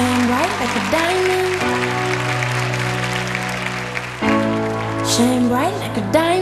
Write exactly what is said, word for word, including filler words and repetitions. shine bright like a diamond, shine bright like a diamond.